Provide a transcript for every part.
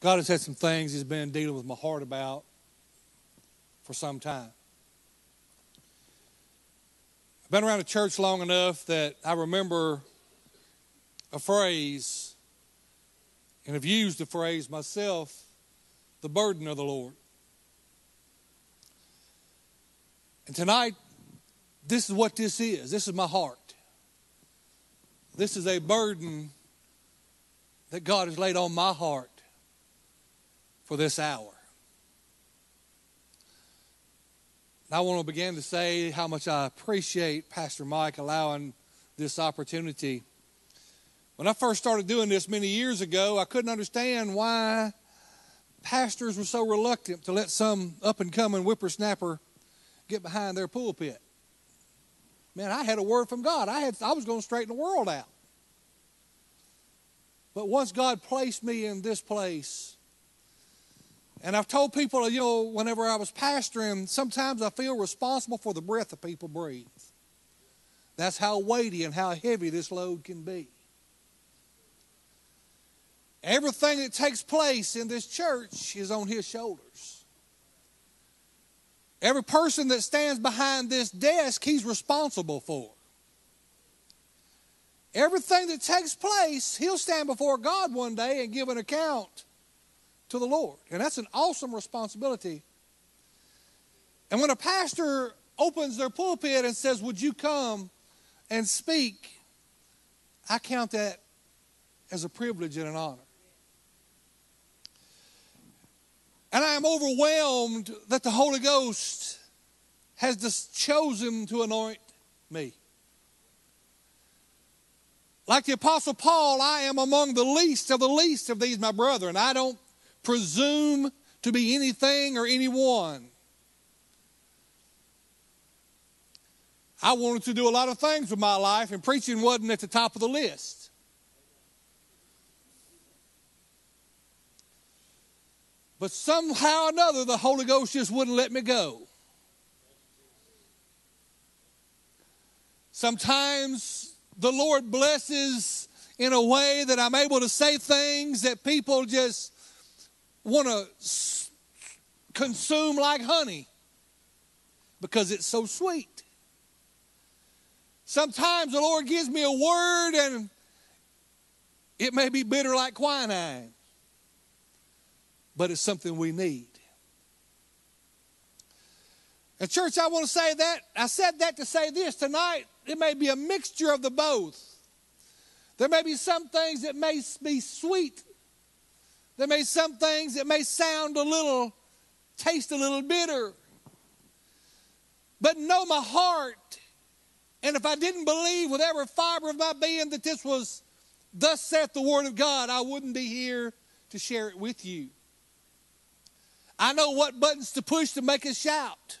God has had some things He's been dealing with my heart about for some time. I've been around a church long enough that I remember a phrase, and have used the phrase myself, the burden of the Lord. And tonight, this is what this is. This is my heart. This is a burden that God has laid on my heart for this hour. And I want to begin to say how much I appreciate Pastor Mike allowing this opportunity. When I first started doing this many years ago, I couldn't understand why pastors were so reluctant to let some up-and-coming whippersnapper get behind their pulpit. Man, I had a word from God. I was going to straighten the world out. But once God placed me in this place, and I've told people, you know, whenever I was pastoring, sometimes I feel responsible for the breath that people breathe. That's how weighty and how heavy this load can be. Everything that takes place in this church is on His shoulders. Every person that stands behind this desk, He's responsible for. Everything that takes place, he'll stand before God one day and give an account to the Lord. And that's an awesome responsibility. And when a pastor opens their pulpit and says, "Would you come and speak?" I count that as a privilege and an honor. And I am overwhelmed that the Holy Ghost has just chosen to anoint me. Like the Apostle Paul, I am among the least of these, my brethren. I don't presume to be anything or anyone. I wanted to do a lot of things with my life, and preaching wasn't at the top of the list. But somehow or another, the Holy Ghost just wouldn't let me go. Sometimes the Lord blesses in a way that I'm able to say things that people just want to consume like honey because it's so sweet. Sometimes the Lord gives me a word and it may be bitter like quinine. But it's something we need. And church, I want to say that, I said that to say this tonight, it may be a mixture of the both. There may be some things that may be sweet. There may be some things that may sound a little, taste a little bitter. But know my heart, and if I didn't believe with every fiber of my being that this was, thus saith the word of God, I wouldn't be here to share it with you. I know what buttons to push to make us shout.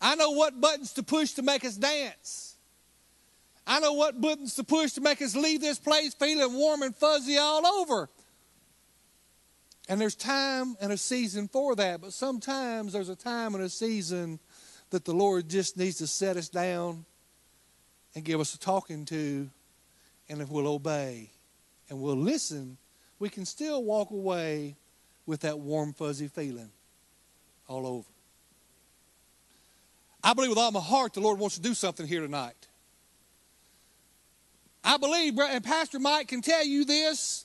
I know what buttons to push to make us dance. I know what buttons to push to make us leave this place feeling warm and fuzzy all over. And there's time and a season for that, but sometimes there's a time and a season that the Lord just needs to set us down and give us a talking to, and if we'll obey and we'll listen, we can still walk away with that warm, fuzzy feeling all over. I believe with all my heart the Lord wants to do something here tonight. I believe, and Pastor Mike can tell you this,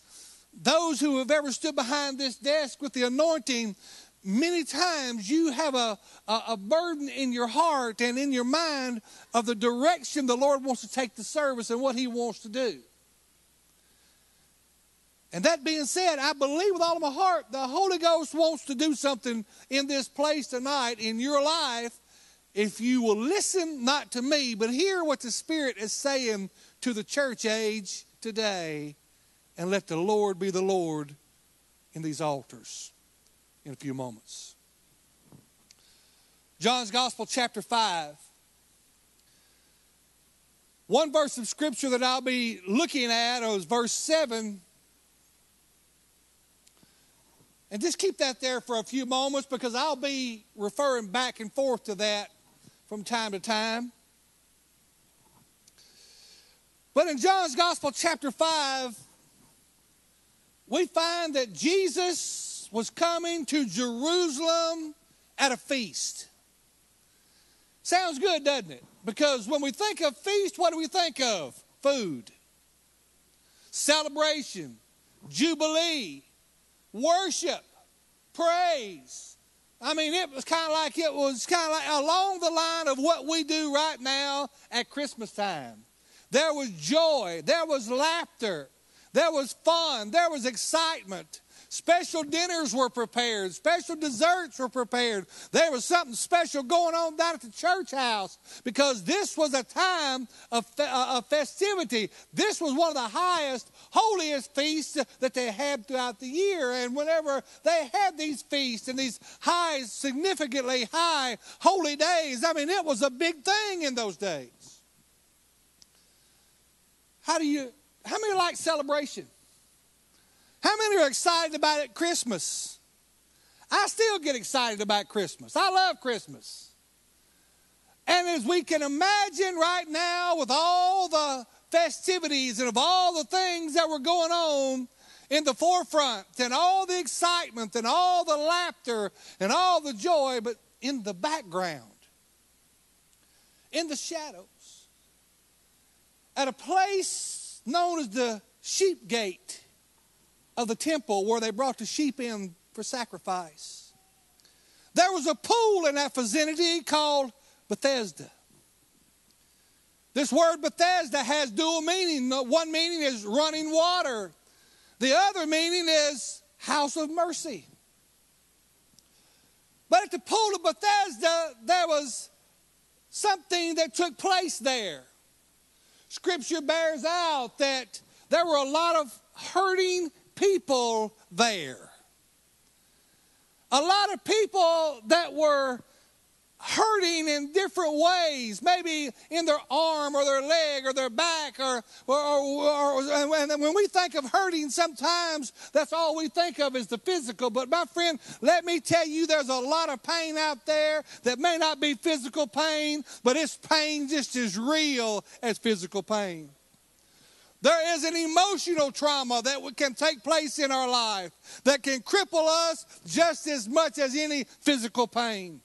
those who have ever stood behind this desk with the anointing, many times you have a burden in your heart and in your mind of the direction the Lord wants to take the service and what He wants to do. And that being said, I believe with all of my heart the Holy Ghost wants to do something in this place tonight in your life if you will listen not to me, but hear what the Spirit is saying to the church age today and let the Lord be the Lord in these altars in a few moments. John's Gospel, chapter 5. One verse of Scripture that I'll be looking at is verse 7. And just keep that there for a few moments because I'll be referring back and forth to that from time to time. But in John's Gospel, chapter 5, we find that Jesus was coming to Jerusalem at a feast. Sounds good, doesn't it? Because when we think of feast, what do we think of? Food, celebration, jubilee, worship, praise. I mean, it was kind of like along the line of what we do right now at Christmas time. There was joy, there was laughter, there was fun, there was excitement. Special dinners were prepared. Special desserts were prepared. There was something special going on down at the church house because this was a time of festivity. This was one of the highest, holiest feasts that they had throughout the year. And whenever they had these feasts and these high, significantly high holy days, I mean, it was a big thing in those days. How many like celebration? How many are excited about it at Christmas? I still get excited about Christmas. I love Christmas. And as we can imagine right now with all the festivities and of all the things that were going on in the forefront and all the excitement and all the laughter and all the joy, but in the background, in the shadows, at a place known as the Sheep Gate of the temple where they brought the sheep in for sacrifice. There was a pool in that vicinity called Bethesda. This word Bethesda has dual meaning. One meaning is running water. The other meaning is house of mercy. But at the pool of Bethesda, there was something that took place there. Scripture bears out that there were a lot of hurting people there. A lot of people that were hurting in different ways, maybe in their arm or their leg or their back. And when we think of hurting, sometimes that's all we think of is the physical. But my friend, let me tell you, there's a lot of pain out there that may not be physical pain, but it's pain just as real as physical pain. There is an emotional trauma that can take place in our life that can cripple us just as much as any physical pain.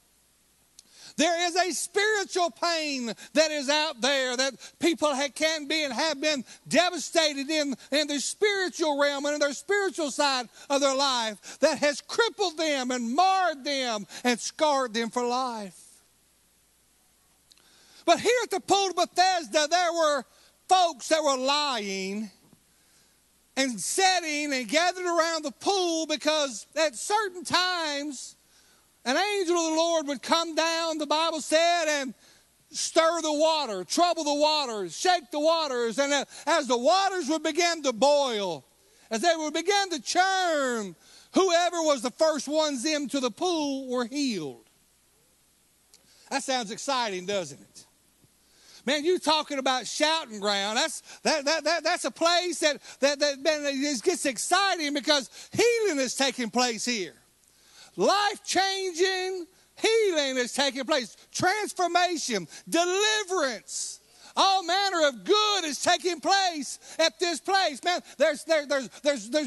There is a spiritual pain that is out there that people can be and have been devastated in the spiritual realm and in their spiritual side of their life that has crippled them and marred them and scarred them for life. But here at the pool of Bethesda, there were folks that were lying and sitting and gathered around the pool because at certain times an angel of the Lord would come down, the Bible said, and stir the water, trouble the waters, shake the waters. And as the waters would begin to boil, as they would begin to churn, whoever was the first ones into the pool were healed. That sounds exciting, doesn't it? Man, you're talking about shouting ground. That's a place that it gets exciting because healing is taking place here. Life-changing healing is taking place. Transformation, deliverance, all manner of good is taking place at this place. Man, there's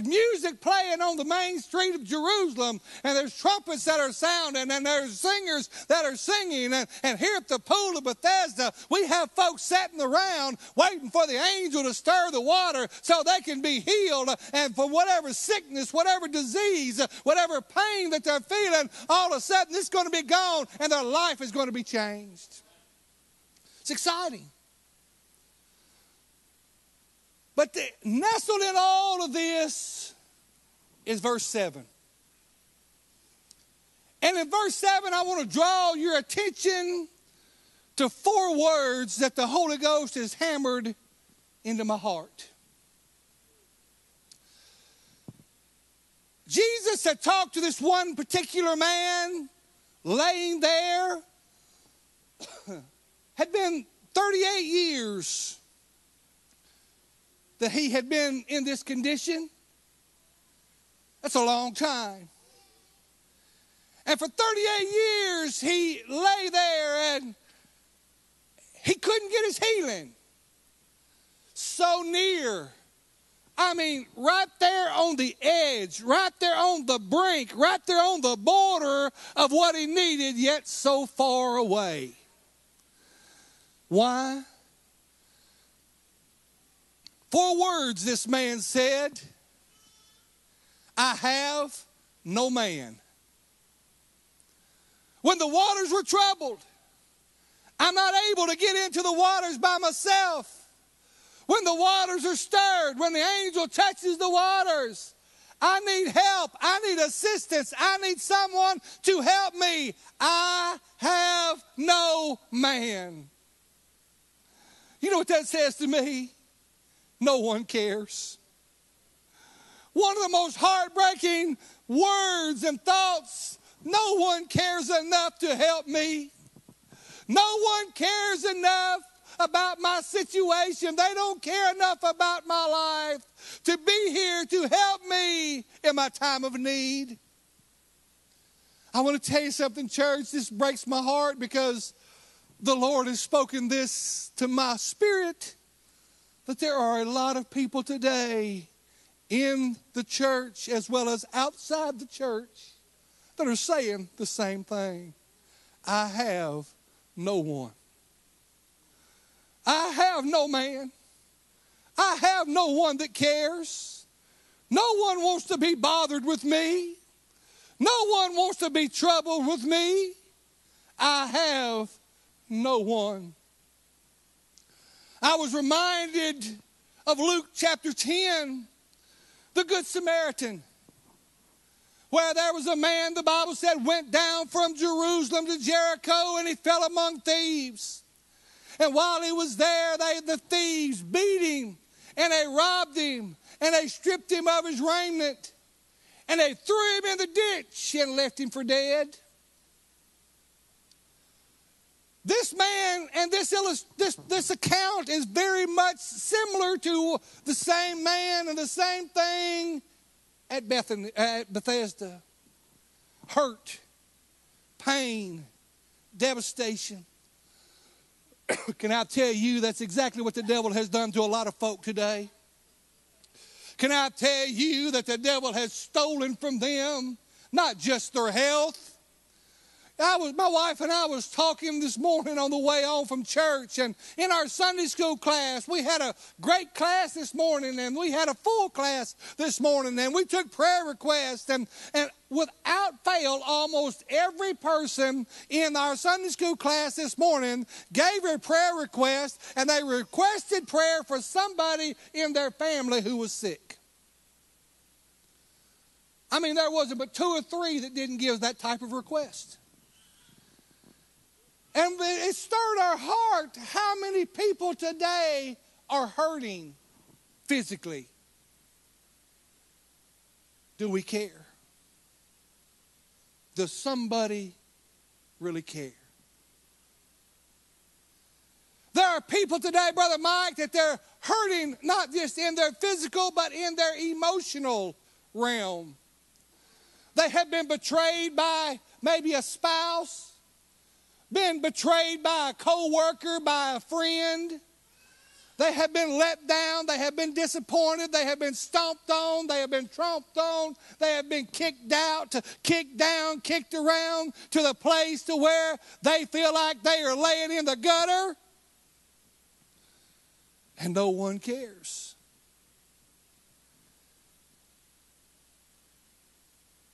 music playing on the main street of Jerusalem, and there's trumpets that are sounding, and there's singers that are singing. And here at the pool of Bethesda, we have folks sitting around waiting for the angel to stir the water so they can be healed. And for whatever sickness, whatever disease, whatever pain that they're feeling, all of a sudden it's going to be gone, and their life is going to be changed. It's exciting. But nestled in all of this is verse 7. And in verse 7, I want to draw your attention to four words that the Holy Ghost has hammered into my heart. Jesus had talked to this one particular man laying there, had been 38 years that he had been in this condition. That's a long time. And for 38 years, he lay there and he couldn't get his healing. So near, I mean, right there on the edge, right there on the brink, right there on the border of what he needed, yet so far away. Why? 4 words this man said, I have no man. When the waters were troubled, I'm not able to get into the waters by myself. When the waters are stirred, when the angel touches the waters, I need help, I need assistance, I need someone to help me. I have no man. You know what that says to me? No one cares. One of the most heartbreaking words and thoughts, no one cares enough to help me. No one cares enough about my situation. They don't care enough about my life to be here to help me in my time of need. I want to tell you something, church. This breaks my heart because the Lord has spoken this to my spirit. But there are a lot of people today in the church as well as outside the church that are saying the same thing. I have no one. I have no man. I have no one that cares. No one wants to be bothered with me. No one wants to be troubled with me. I have no one. I was reminded of Luke chapter 10, the Good Samaritan, where there was a man, the Bible said, went down from Jerusalem to Jericho, and he fell among thieves. And while he was there, the thieves beat him, and they robbed him, and they stripped him of his raiment, and they threw him in the ditch and left him for dead. This man and this account is very much similar to the same man and the same thing at Bethesda. Hurt, pain, devastation. Can I tell you that's exactly what the devil has done to a lot of folk today? Can I tell you that the devil has stolen from them, not just their health? My wife and I was talking this morning on the way home from church, and in our Sunday school class, we had a great class this morning, and we had a full class this morning, and we took prayer requests, and without fail, almost every person in our Sunday school class this morning gave a prayer request, and they requested prayer for somebody in their family who was sick. I mean, there wasn't but 2 or 3 that didn't give that type of request. And it stirred our heart how many people today are hurting physically. Do we care? Does somebody really care? There are people today, Brother Mike, that they're hurting not just in their physical but in their emotional realm. They have been betrayed by maybe a spouse, been betrayed by a co-worker, by a friend. They have been let down. They have been disappointed. They have been stomped on. They have been tromped on. They have been kicked out, kicked down, kicked around to the place to where they feel like they are laying in the gutter. And no one cares.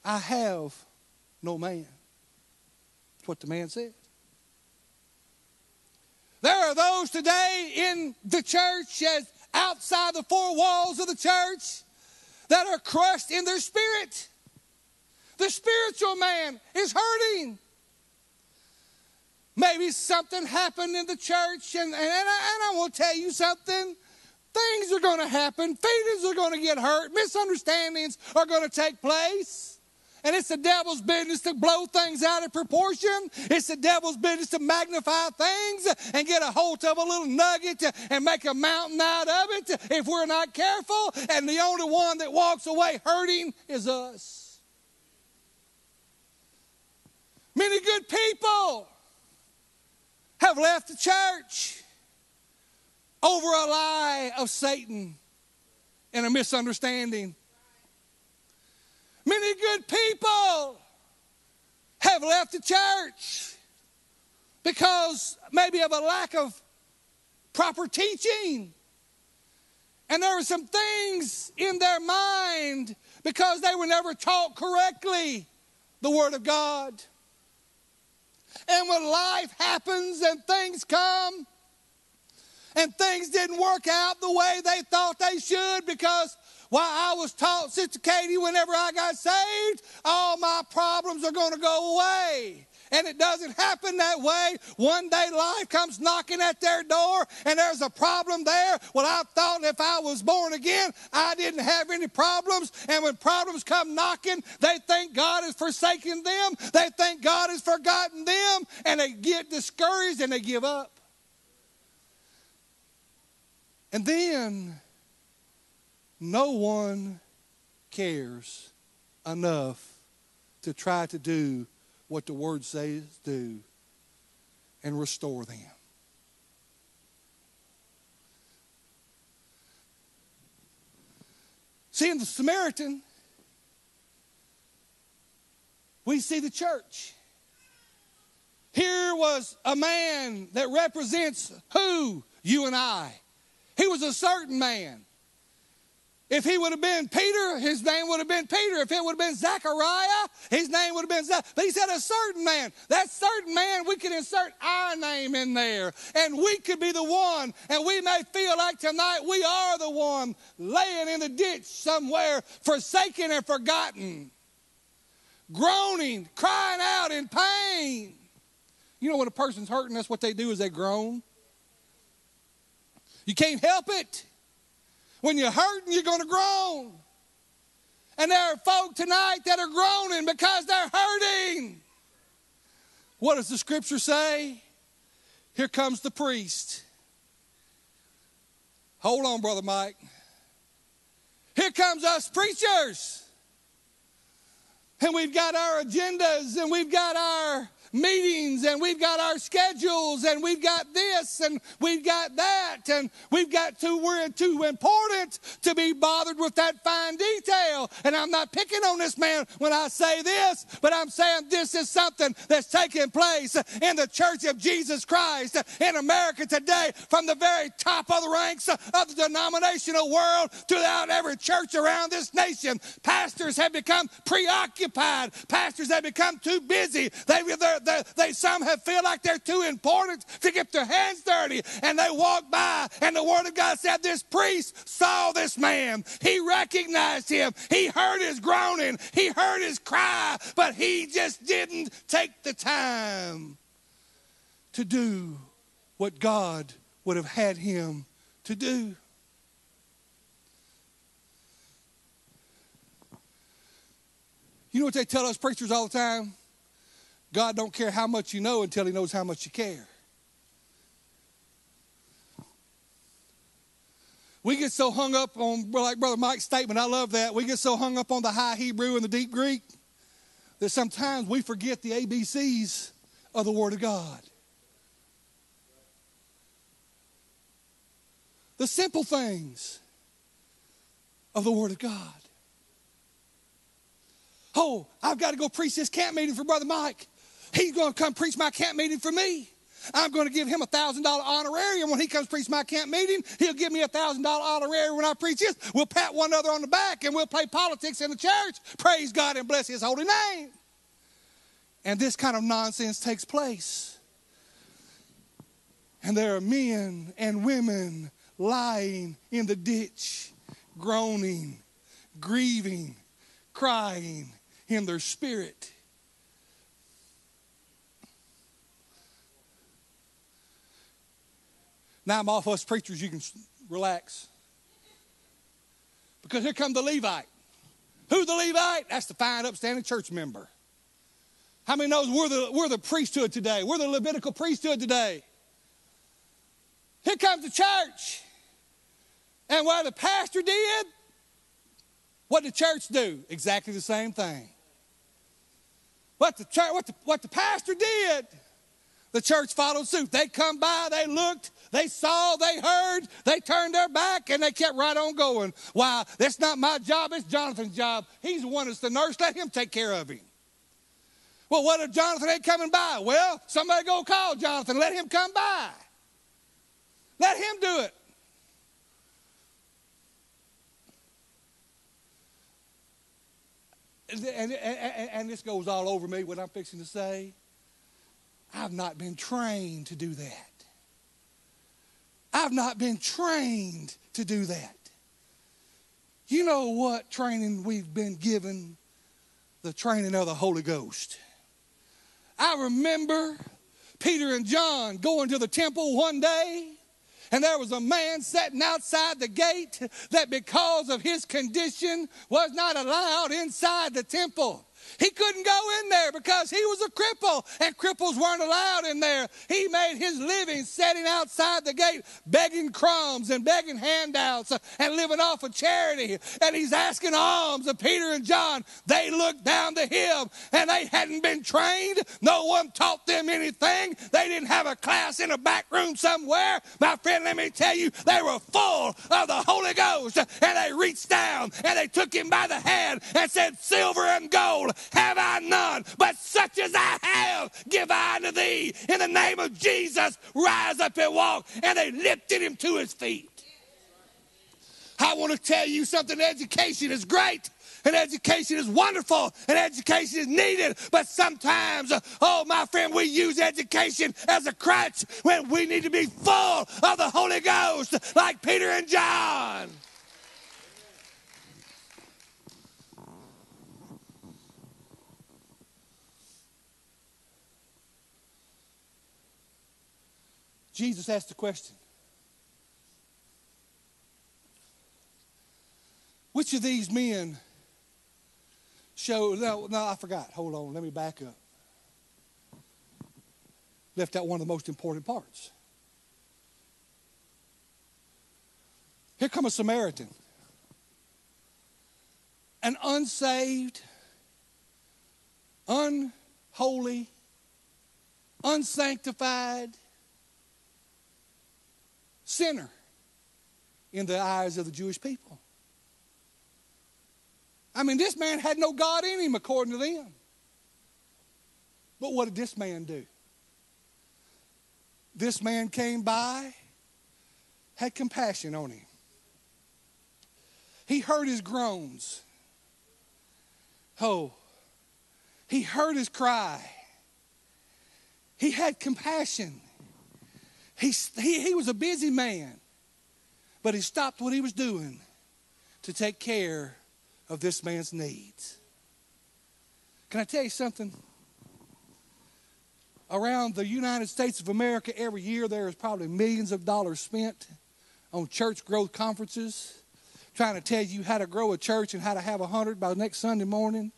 I have no man. That's what the man said. There are those today in the church, as outside the 4 walls of the church, that are crushed in their spirit. The spiritual man is hurting. Maybe something happened in the church, and I will tell you something. Things are going to happen. Feelings are going to get hurt. Misunderstandings are going to take place. And it's the devil's business to blow things out of proportion. It's the devil's business to magnify things and get a hold of a little nugget and make a mountain out of it if we're not careful. And the only one that walks away hurting is us. Many good people have left the church over a lie of Satan and a misunderstanding. Many good people have left the church because maybe of a lack of proper teaching. And there were some things in their mind because they were never taught correctly the Word of God. And when life happens and things come, and things didn't work out the way they thought they should, because while I was taught, Sister Katie, whenever I got saved, all my problems are going to go away. And it doesn't happen that way. One day life comes knocking at their door and there's a problem there. Well, I thought if I was born again, I didn't have any problems. And when problems come knocking, they think God has forsaken them. They think God has forgotten them. And they get discouraged and they give up. And then no one cares enough to try to do what the Word says do and restore them. See, in the Samaritan, we see the church. Here was a man that represents who? You and I. He was a certain man. If he would have been Peter, his name would have been Peter. If it would have been Zechariah, his name would have been Zechariah. But he said a certain man. That certain man, we could insert our name in there. And we could be the one. And we may feel like tonight we are the one laying in the ditch somewhere, forsaken and forgotten. Groaning, crying out in pain. You know when a person's hurting, that's what they do is they groan. You can't help it. When you're hurting, you're going to groan. And there are folk tonight that are groaning because they're hurting. What does the Scripture say? Here comes the priest. Hold on, Brother Mike. Here comes us preachers. And we've got our agendas and we've got our meetings and we've got our schedules and we've got this and we've got that and we've got we're too important to be bothered with that fine detail. And I'm not picking on this man when I say this, but I'm saying this is something that's taking place in the Church of Jesus Christ in America today, from the very top of the ranks of the denominational world throughout every church around this nation. Pastors have become preoccupied. Pastors have become too busy. They somehow feel like they're too important to get their hands dirty. And they walk by, and the Word of God said this priest saw this man. He recognized him. He heard his groaning. He heard his cry. But he just didn't take the time to do what God would have had him to do. You know what they tell us preachers all the time? God don't care how much you know until he knows how much you care. We get so hung up on, like Brother Mike's statement, I love that. We get so hung up on the high Hebrew and the deep Greek that sometimes we forget the ABCs of the Word of God. The simple things of the Word of God. Oh, I've got to go preach this camp meeting for Brother Mike. He's going to come preach my camp meeting for me. I'm going to give him a $1,000 honorarium when he comes preach my camp meeting. He'll give me a $1,000 honorarium when I preach this. We'll pat one another on the back and we'll play politics in the church. Praise God and bless his holy name. And this kind of nonsense takes place. And there are men and women lying in the ditch, groaning, grieving, crying in their spirit. Now I'm off us preachers, you can relax. Because here come the Levite. Who's the Levite? That's the fine, upstanding church member. How many knows we're the priesthood today? We're the Levitical priesthood today. Here comes the church. And what the pastor did, what did the church do? Exactly the same thing. What the pastor did, The church followed suit. They come by, they looked, they saw, they heard, they turned their back, and they kept right on going. Why? That's not my job, it's Jonathan's job. He's the one that's the nurse. Let him take care of him. Well, what if Jonathan ain't coming by? Well, somebody go call Jonathan. Let him come by. Let him do it. And this goes all over me, what I'm fixing to say. I've not been trained to do that. I've not been trained to do that. You know what training we've been given? The training of the Holy Ghost. I remember Peter and John going to the temple one day, and there was a man sitting outside the gate that because of his condition was not allowed inside the temple. He couldn't go in there because he was a cripple, and cripples weren't allowed in there. He made his living sitting outside the gate, begging crumbs and begging handouts and living off of charity. And he's asking alms of Peter and John. They looked down to him, and they hadn't been trained. No one taught them anything. They didn't have a class in a back room somewhere. My friend, let me tell you, they were full of the Holy Ghost, and they reached down, and they took him by the hand and said, "Silver and gold have I none, but such as I have give I unto thee. In the name of Jesus, rise up and walk." And they lifted him to his feet. I want to tell you something. Education is great, and education is wonderful, and education is needed. But sometimes, oh, my friend, we use education as a crutch when we need to be full of the Holy Ghost like Peter and John. Jesus asked the question, which of these men showed, no, I forgot. Hold on, let me back up. Left out one of the most important parts. Here comes a Samaritan, an unsaved, unholy, unsanctified sinner in the eyes of the Jewish people. I mean, this man had no God in him, according to them. But what did this man do? This man came by, had compassion on him. He heard his groans. Oh, he heard his cry. He had compassion. He was a busy man, but he stopped what he was doing to take care of this man's needs. Can I tell you something? Around the United States of America every year, there is probably millions of dollars spent on church growth conferences, trying to tell you how to grow a church and how to have 100 by next Sunday morning,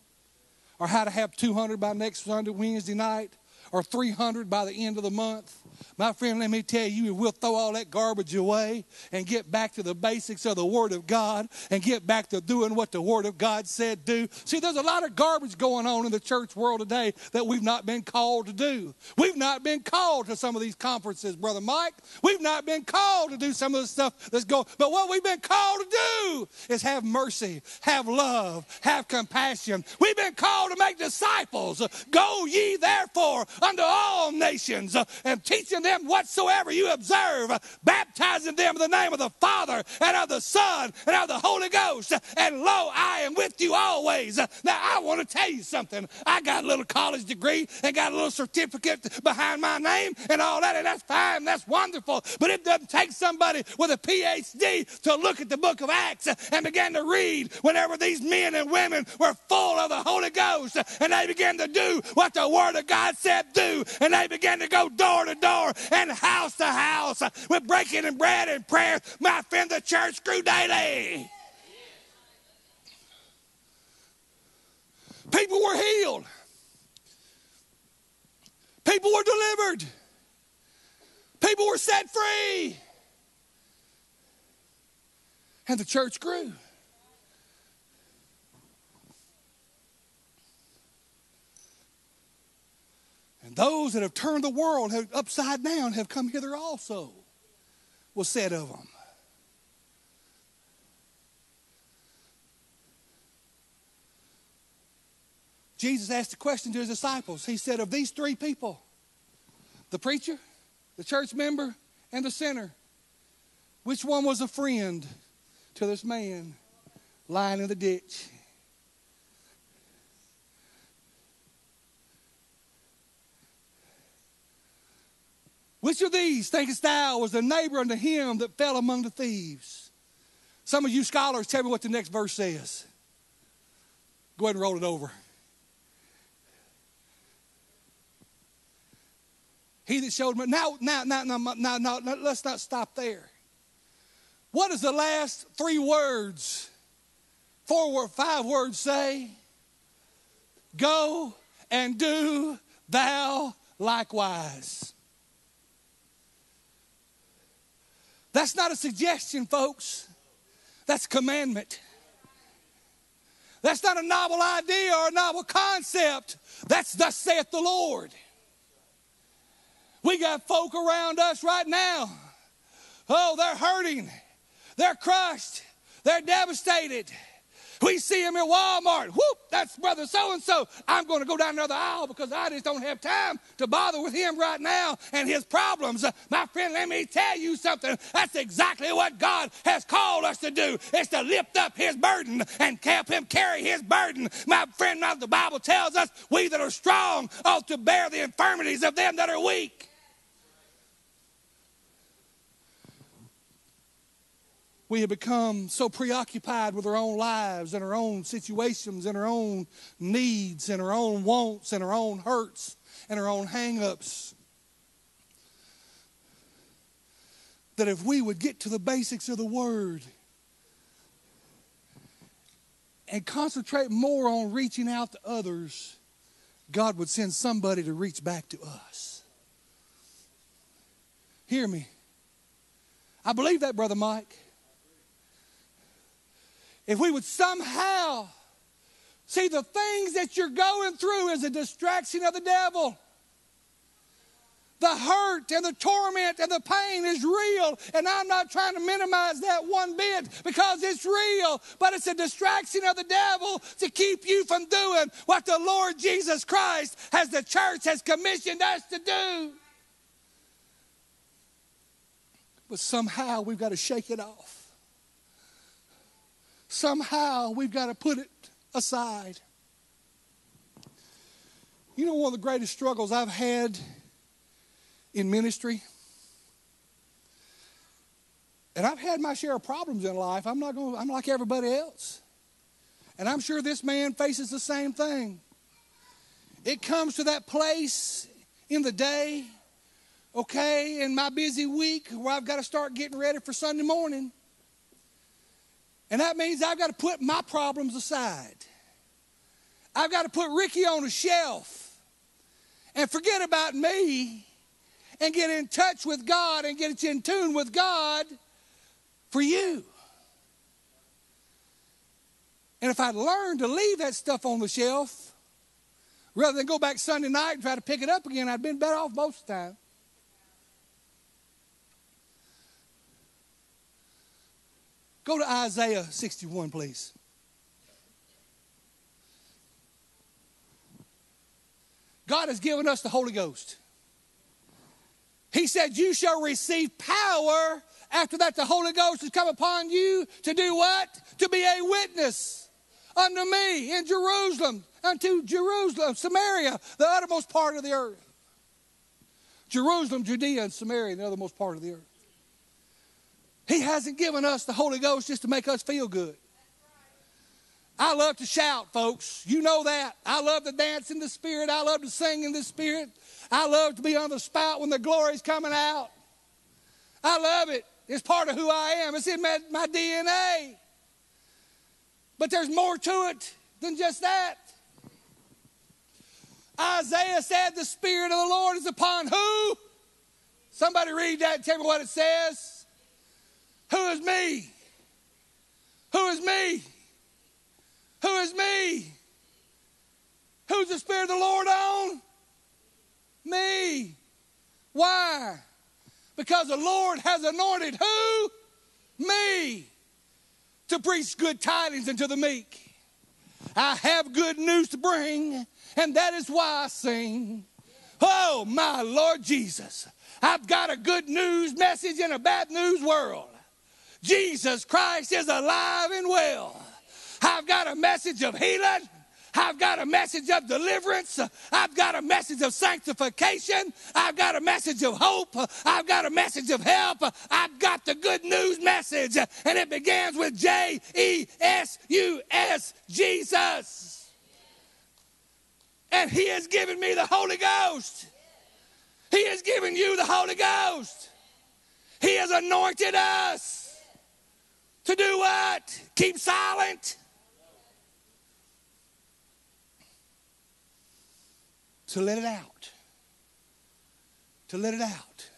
or how to have 200 by next Sunday, Wednesday night, or 300 by the end of the month. My friend, let me tell you, if we'll throw all that garbage away and get back to the basics of the Word of God and get back to doing what the Word of God said do. See, there's a lot of garbage going on in the church world today that we've not been called to do. We've not been called to some of these conferences, Brother Mike. We've not been called to do some of the stuff that's going on. But what we've been called to do is have mercy, have love, have compassion. We've been called to make disciples. Go ye therefore unto all nations and teaching them whatsoever you observe, baptizing them in the name of the Father and of the Son and of the Holy Ghost, and lo, I am with you always. Now, I want to tell you something. I got a little college degree and got a little certificate behind my name and all that, and that's fine, that's wonderful, but it doesn't take somebody with a Ph.D. to look at the book of Acts and begin to read whenever these men and women were full of the Holy Ghost, and they began to do what the Word of God said do, and they began to go door to door and house to house with breaking and bread and prayer. My friend, the church grew daily. People were healed. People were delivered. People were set free. And the church grew. Those that have turned the world upside down have come hither also, was said of them. Jesus asked a question to his disciples. He said, of these three people, the preacher, the church member, and the sinner, which one was a friend to this man lying in the ditch? Which of these, thinkest thou, was the neighbor unto him that fell among the thieves? Some of you scholars, tell me what the next verse says. Go ahead and roll it over. He that showed me, now, let's not stop there. What does the last three words, five words say? Go and do thou likewise. That's not a suggestion, folks. That's a commandment. That's not a novel idea or a novel concept. That's thus saith the Lord. We got folk around us right now. Oh, they're hurting. They're crushed. They're devastated. We see them at Walmart. Whoop, that's brother so-and-so. I'm going to go down another aisle because I just don't have time to bother with him right now and his problems. My friend, let me tell you something. That's exactly what God has called us to do, is to lift up his burden and help him carry his burden. My friend, now the Bible tells us we that are strong ought to bear the infirmities of them that are weak. We have become so preoccupied with our own lives and our own situations and our own needs and our own wants and our own hurts and our own hang-ups that if we would get to the basics of the Word and concentrate more on reaching out to others, God would send somebody to reach back to us. Hear me. I believe that, Brother Mike. If we would somehow see the things that you're going through as a distraction of the devil. The hurt and the torment and the pain is real. And I'm not trying to minimize that one bit because it's real. But it's a distraction of the devil to keep you from doing what the Lord Jesus Christ, as the church, has commissioned us to do. But somehow we've got to shake it off. Somehow we've got to put it aside. You know, one of the greatest struggles I've had in ministry, and I've had my share of problems in life. I'm like everybody else. And I'm sure this man faces the same thing. It comes to that place in the day, okay, in my busy week where I've got to start getting ready for Sunday morning. And that means I've got to put my problems aside. I've got to put Ricky on a shelf and forget about me and get in touch with God and get in tune with God for you. And if I'd learned to leave that stuff on the shelf, rather than go back Sunday night and try to pick it up again, I'd been better off most of the time. Go to Isaiah 61, please. God has given us the Holy Ghost. He said, you shall receive power. After that, the Holy Ghost has come upon you to do what? To be a witness unto me in Jerusalem, unto Jerusalem, Samaria, the uttermost part of the earth. Jerusalem, Judea, and Samaria, the uttermost part of the earth. He hasn't given us the Holy Ghost just to make us feel good. I love to shout, folks. You know that. I love to dance in the Spirit. I love to sing in the Spirit. I love to be on the spout when the glory's coming out. I love it. It's part of who I am. It's in my DNA. But there's more to it than just that. Isaiah said, the Spirit of the Lord is upon who? Somebody read that and tell me what it says. Who is me? Who is me? Who is me? Who's the Spirit of the Lord on? Me. Why? Because the Lord has anointed who? Me. To preach good tidings unto the meek. I have good news to bring, and that is why I sing. Oh, my Lord Jesus, I've got a good news message in a bad news world. Jesus Christ is alive and well. I've got a message of healing. I've got a message of deliverance. I've got a message of sanctification. I've got a message of hope. I've got a message of help. I've got the good news message, and it begins with J-E-S-U-S, Jesus. And he has given me the Holy Ghost. He has given you the Holy Ghost. He has anointed us to do what? Keep silent. To let it out. To let it out.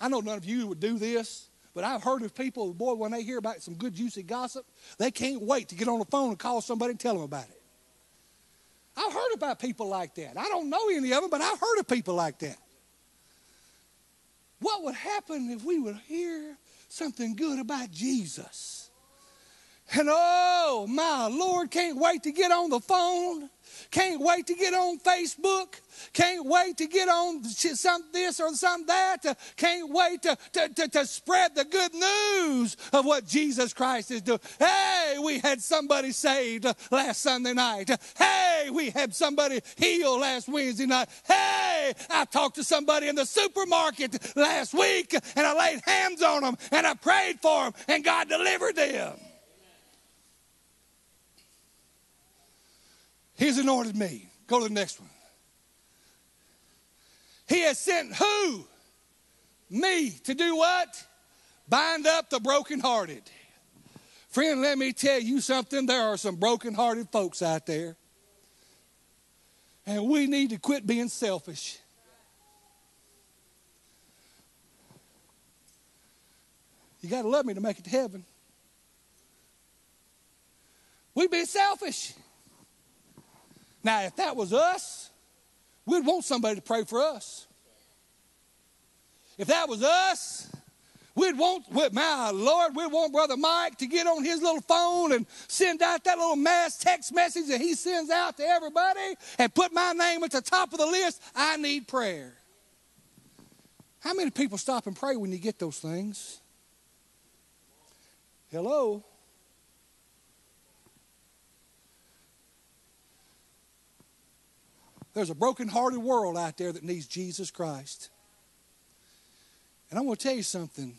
I know none of you would do this, but I've heard of people, boy, when they hear about some good juicy gossip, they can't wait to get on the phone and call somebody and tell them about it. I've heard about people like that. I don't know any of them, but I've heard of people like that. What would happen if we would hear something good about Jesus? And oh, my Lord, can't wait to get on the phone. Can't wait to get on Facebook. Can't wait to get on some this or some that. Can't wait to spread the good news of what Jesus Christ is doing. Hey, we had somebody saved last Sunday night. Hey, we had somebody healed last Wednesday night. Hey, I talked to somebody in the supermarket last week, and I laid hands on them, and I prayed for them, and God delivered them. He's anointed me. Go to the next one. He has sent who? Me. To do what? Bind up the brokenhearted. Friend, let me tell you something. There are some brokenhearted folks out there. And we need to quit being selfish. You got to love me to make it to heaven. We've been selfish. Now, if that was us, we'd want somebody to pray for us. If that was us, we'd want, my Lord, we'd want Brother Mike to get on his little phone and send out that little mass text message that he sends out to everybody and put my name at the top of the list. I need prayer. How many people stop and pray when you get those things? Hello? There's a brokenhearted world out there that needs Jesus Christ. And I'm going to tell you something.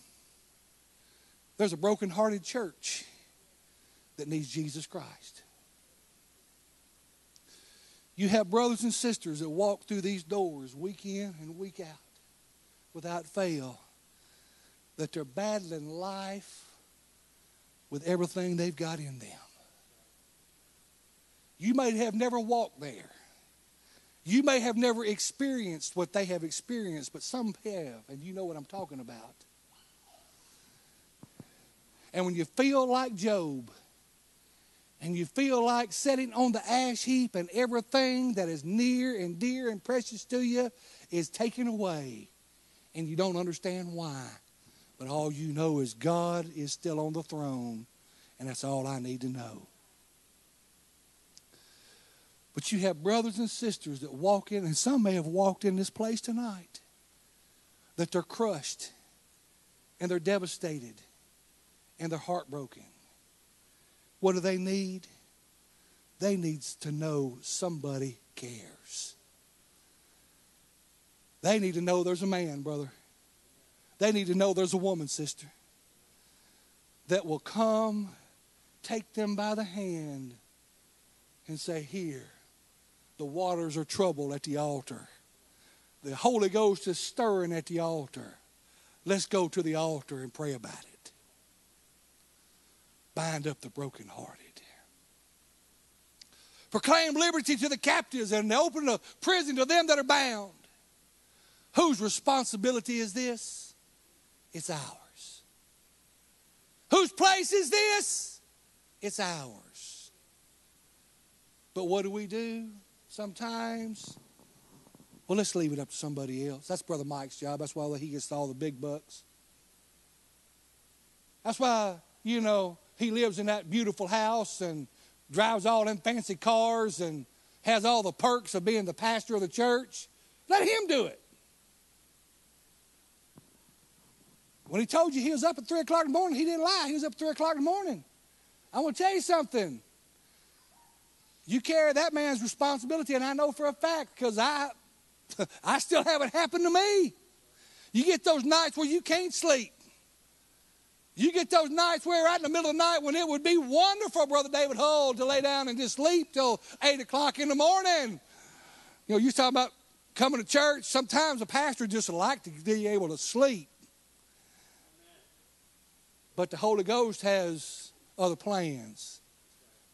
There's a brokenhearted church that needs Jesus Christ. You have brothers and sisters that walk through these doors week in and week out without fail, that they're battling life with everything they've got in them. You may have never walked there. You may have never experienced what they have experienced, but some have, and you know what I'm talking about. And when you feel like Job, and you feel like sitting on the ash heap, and everything that is near and dear and precious to you is taken away, and you don't understand why, but all you know is God is still on the throne, and that's all I need to know. But you have brothers and sisters that walk in, and some may have walked in this place tonight, that they're crushed, and they're devastated, and they're heartbroken. What do they need? They need to know somebody cares. They need to know there's a man, brother. They need to know there's a woman, sister, that will come, take them by the hand, and say, here. The waters are troubled at the altar. The Holy Ghost is stirring at the altar. Let's go to the altar and pray about it. Bind up the brokenhearted. Proclaim liberty to the captives and open the prison to them that are bound. Whose responsibility is this? It's ours. Whose place is this? It's ours. But what do we do? Sometimes Well, let's leave it up to somebody else. That's Brother Mike's job. That's why he gets all the big bucks. That's why, you know, he lives in that beautiful house and drives all them fancy cars and has all the perks of being the pastor of the church. Let him do it. When he told you he was up at 3 o'clock in the morning, he didn't lie. He was up at 3 o'clock in the morning. I want to tell you something. You carry that man's responsibility, and I know for a fact because I still have it happen to me. You get those nights where you can't sleep. You get those nights where right in the middle of the night when it would be wonderful, Brother David Hull, to lay down and just sleep till 8 o'clock in the morning. You know, you talking about coming to church. Sometimes a pastor just like to be able to sleep. But the Holy Ghost has other plans.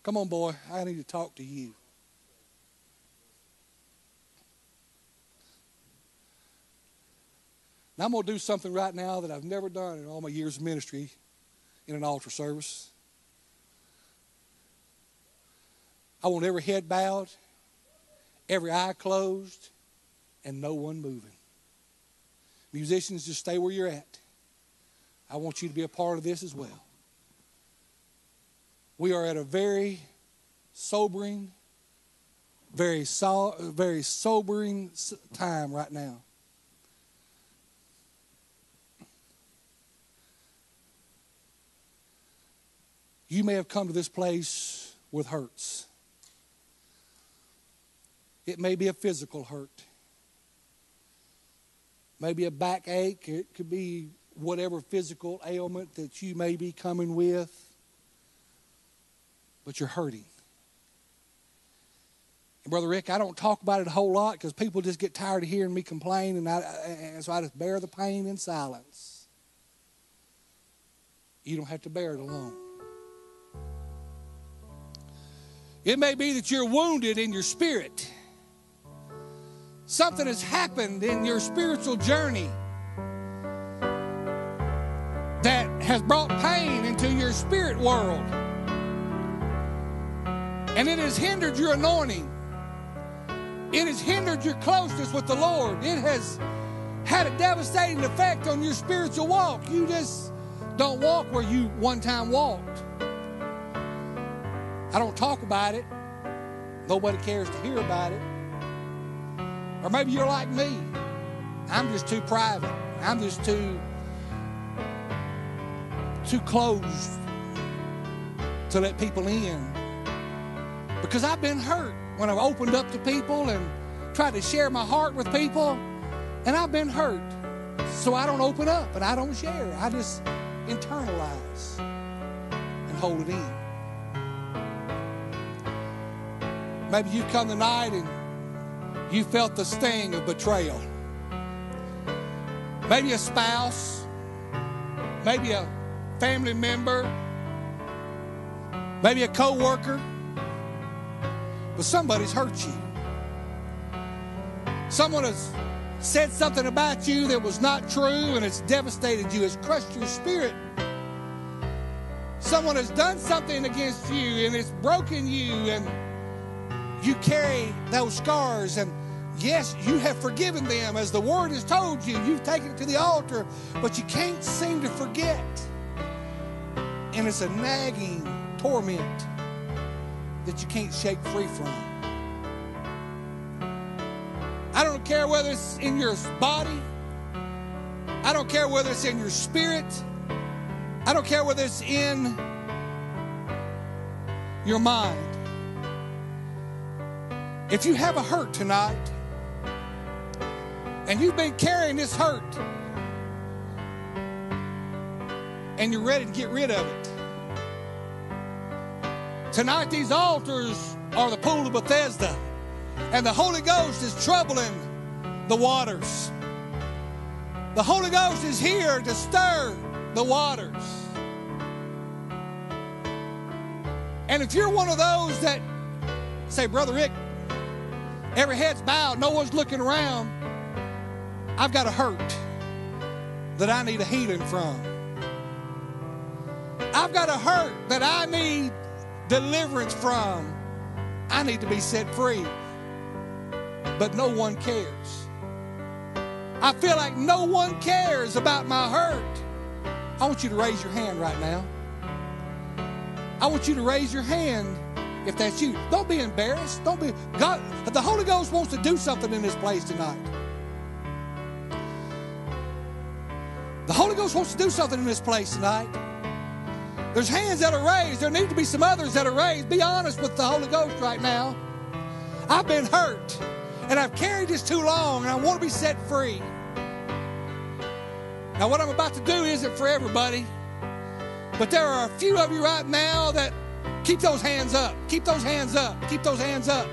Come on, boy, I need to talk to you. Now, I'm going to do something right now that I've never done in all my years of ministry in an altar service. I want every head bowed, every eye closed, and no one moving. Musicians, just stay where you're at. I want you to be a part of this as well. We are at a very sobering, very sobering time right now. You may have come to this place with hurts. It may be a physical hurt. Maybe a backache. It could be whatever physical ailment that you may be coming with, but you're hurting. And Brother Rick, I don't talk about it a whole lot because people just get tired of hearing me complain, and so I just bear the pain in silence. You don't have to bear it alone. It may be that you're wounded in your spirit. Something has happened in your spiritual journey that has brought pain into your spirit world. And it has hindered your anointing. It has hindered your closeness with the Lord. It has had a devastating effect on your spiritual walk. You just don't walk where you one time walked. I don't talk about it. Nobody cares to hear about it. Or maybe you're like me. I'm just too private. I'm just too closed to let people in. Because I've been hurt when I've opened up to people and tried to share my heart with people, and I've been hurt. So I don't open up and I don't share. I just internalize and hold it in. Maybe you come tonight and you felt the sting of betrayal. Maybe a spouse, maybe a family member, maybe a co-worker, but somebody's hurt you. Someone has said something about you that was not true, and it's devastated you. It's crushed your spirit. Someone has done something against you, and it's broken you, and you carry those scars. And yes, you have forgiven them, as the Word has told you. You've taken it to the altar, but you can't seem to forget. And it's a nagging torment that you can't shake free from. I don't care whether it's in your body. I don't care whether it's in your spirit. I don't care whether it's in your mind. If you have a hurt tonight and you've been carrying this hurt and you're ready to get rid of it, tonight these altars are the pool of Bethesda, and the Holy Ghost is troubling the waters. The Holy Ghost is here to stir the waters. And if you're one of those that say, Brother Rick, every head's bowed, no one's looking around, I've got a hurt that I need a healing from. I've got a hurt that I need deliverance from. I need to be set free. But no one cares. I feel like no one cares about my hurt. I want you to raise your hand right now. I want you to raise your hand if that's you. Don't be embarrassed. Don't be. God, the Holy Ghost wants to do something in this place tonight. The Holy Ghost wants to do something in this place tonight. There's hands that are raised. There need to be some others that are raised. Be honest with the Holy Ghost right now. I've been hurt, and I've carried this too long, and I want to be set free. Now, what I'm about to do isn't for everybody, but there are a few of you right now that keep those hands up. Keep those hands up. Keep those hands up.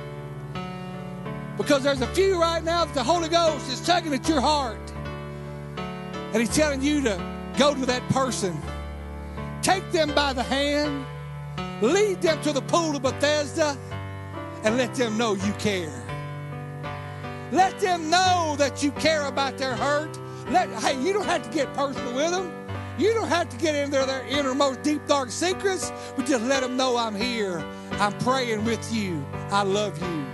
Because there's a few right now that the Holy Ghost is tugging at your heart, and He's telling you to go to that person. Take them by the hand, lead them to the pool of Bethesda, and let them know you care. Let them know that you care about their hurt. Hey, you don't have to get personal with them. You don't have to get into their innermost deep, dark secrets, but just let them know I'm here. I'm praying with you. I love you.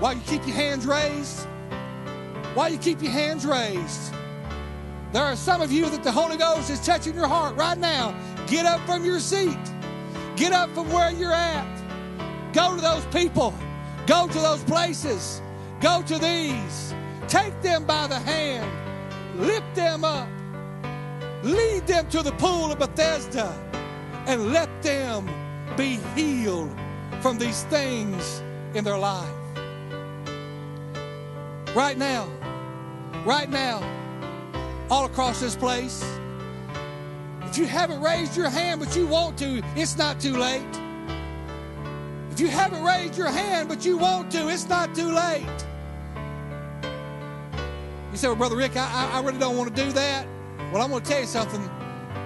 While you keep your hands raised, while you keep your hands raised, there are some of you that the Holy Ghost is touching your heart right now. Get up from your seat. Get up from where you're at. Go to those people. Go to those places. Go to these. Take them by the hand. Lift them up. Lead them to the pool of Bethesda. And let them be healed from these things in their life. Right now. Right now. All across this place. If you haven't raised your hand but you want to, it's not too late. If you haven't raised your hand but you want to, it's not too late. You say, well, Brother Rick, I really don't want to do that. Well, I'm going to tell you something.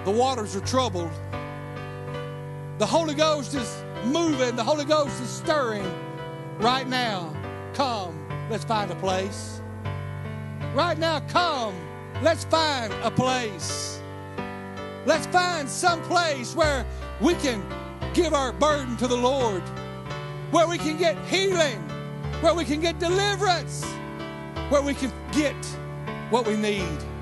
The waters are troubled. The Holy Ghost is moving. The Holy Ghost is stirring right now. Come, let's find a place. Right now, come, let's find a place. Let's find some place where we can give our burden to the Lord, where we can get healing, where we can get deliverance, where we can get what we need.